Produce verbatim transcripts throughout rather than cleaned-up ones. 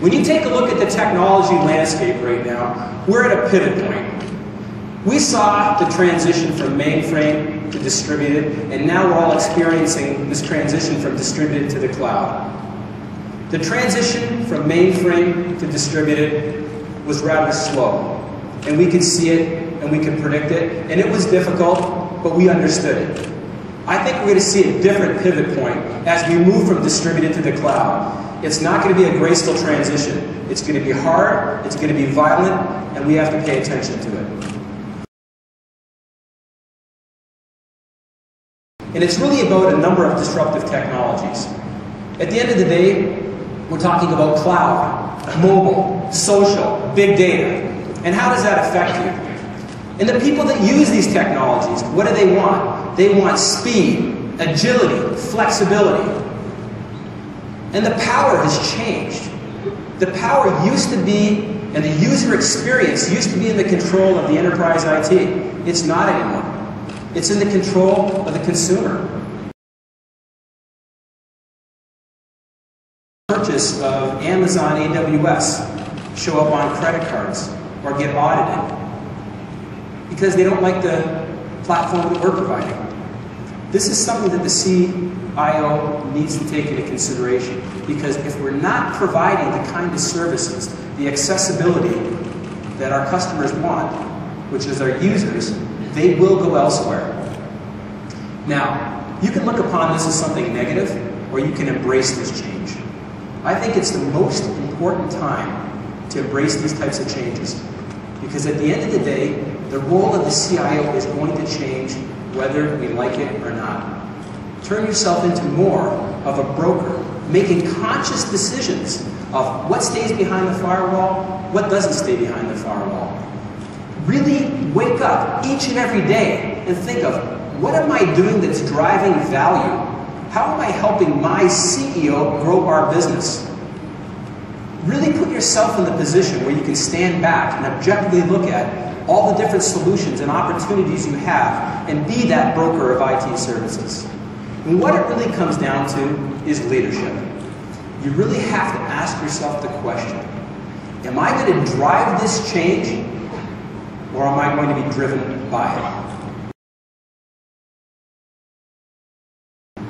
When you take a look at the technology landscape right now, we're at a pivot point. We saw the transition from mainframe to distributed, and now we're all experiencing this transition from distributed to the cloud. The transition from mainframe to distributed was rather slow, and we could see it, and we could predict it, and it was difficult, but we understood it. I think we're going to see a different pivot point as we move from distributed to the cloud. It's not going to be a graceful transition. It's going to be hard, it's going to be violent, and we have to pay attention to it. And it's really about a number of disruptive technologies. At the end of the day, we're talking about cloud, mobile, social, big data. And how does that affect you? And the people that use these technologies, what do they want? They want speed, agility, flexibility. And the power has changed. The power used to be, and the user experience used to be in the control of the enterprise I T. It's not anymore. It's in the control of the consumer. Purchase of Amazon A W S show up on credit cards or get audited, because they don't like the platform that we're providing. This is something that the C I O needs to take into consideration, because if we're not providing the kind of services, the accessibility that our customers want, which is our users, they will go elsewhere. Now, you can look upon this as something negative, or you can embrace this change. I think it's the most important time to embrace these types of changes, because at the end of the day, the role of the C I O is going to change whether we like it or not. Turn yourself into more of a broker, making conscious decisions of what stays behind the firewall, what doesn't stay behind the firewall. Really wake up each and every day and think of, what am I doing that's driving value? How am I helping my C E O grow our business? Really put yourself in the position where you can stand back and objectively look at all the different solutions and opportunities you have and be that broker of I T services. And what it really comes down to is leadership. You really have to ask yourself the question, am I going to drive this change, or am I going to be driven by it?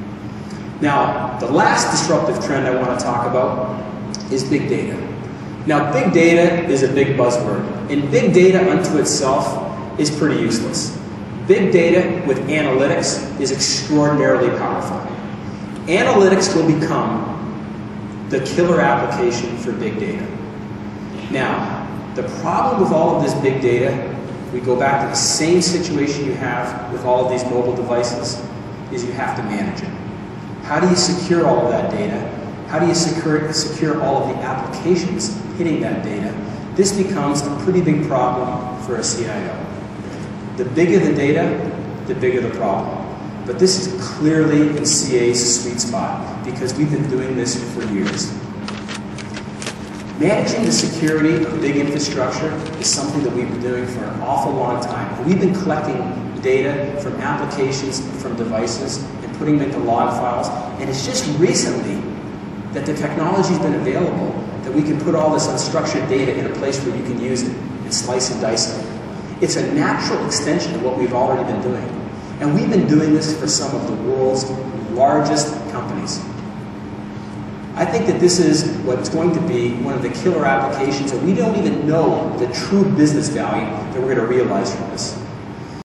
Now, the last disruptive trend I want to talk about is big data. Now, big data is a big buzzword, and big data unto itself is pretty useless. Big data with analytics is extraordinarily powerful. Analytics will become the killer application for big data. Now, the problem with all of this big data, we go back to the same situation you have with all of these mobile devices, is you have to manage it. How do you secure all of that data? How do you secure, secure all of the applications hitting that data? This becomes a pretty big problem for a C I O. The bigger the data, the bigger the problem. But this is clearly in C A's sweet spot, because we've been doing this for years. Managing the security of big infrastructure is something that we've been doing for an awful long time. We've been collecting data from applications, from devices, and putting them into log files, and it's just recently that the technology's been available, that we can put all this unstructured data in a place where you can use it and slice and dice it. It's a natural extension of what we've already been doing. And we've been doing this for some of the world's largest companies. I think that this is what's going to be one of the killer applications, and we don't even know the true business value that we're going to realize from this.